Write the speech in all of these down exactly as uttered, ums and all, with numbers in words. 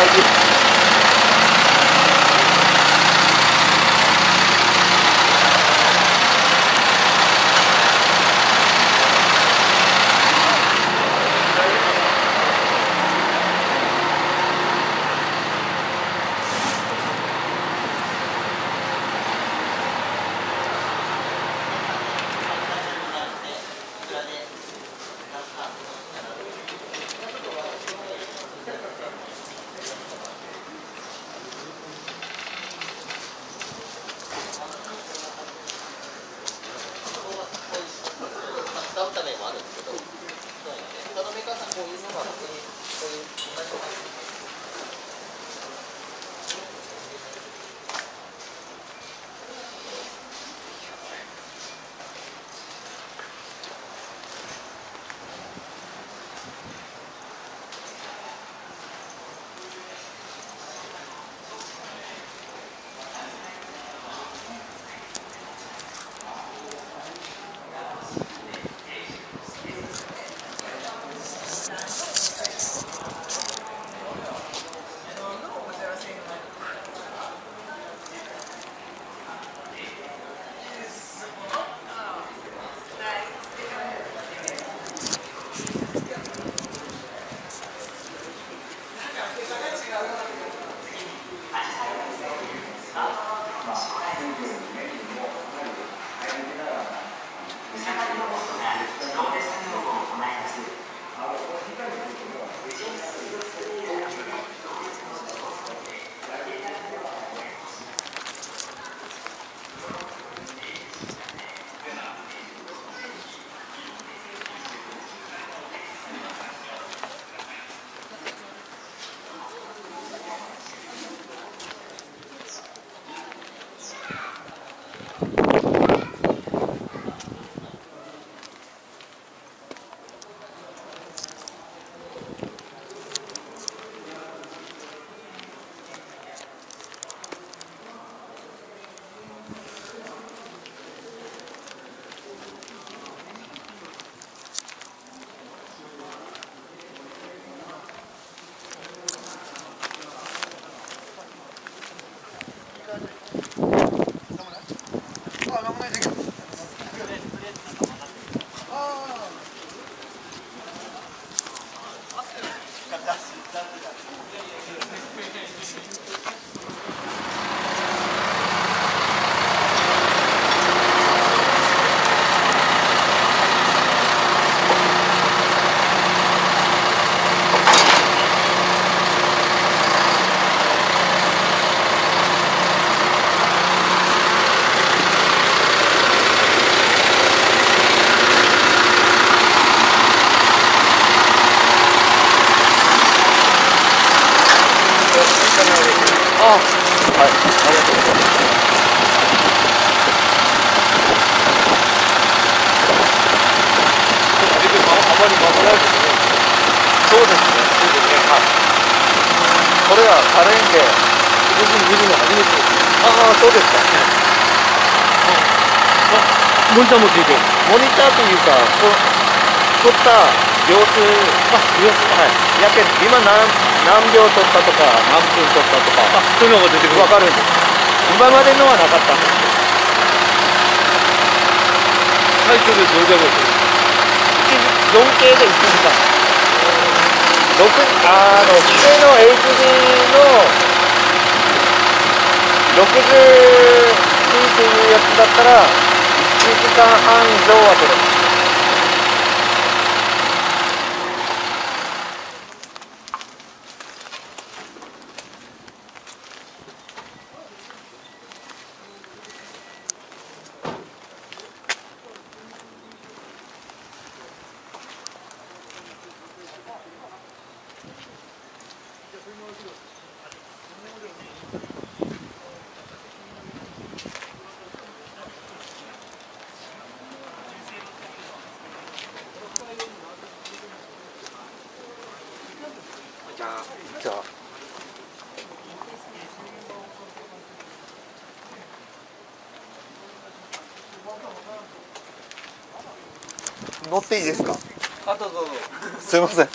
you.いいですか？あとどうぞ。すいません。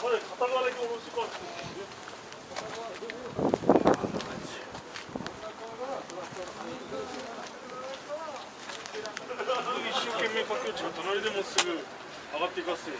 一生懸命かけ落ちが隣でもすぐ上がっていかせる。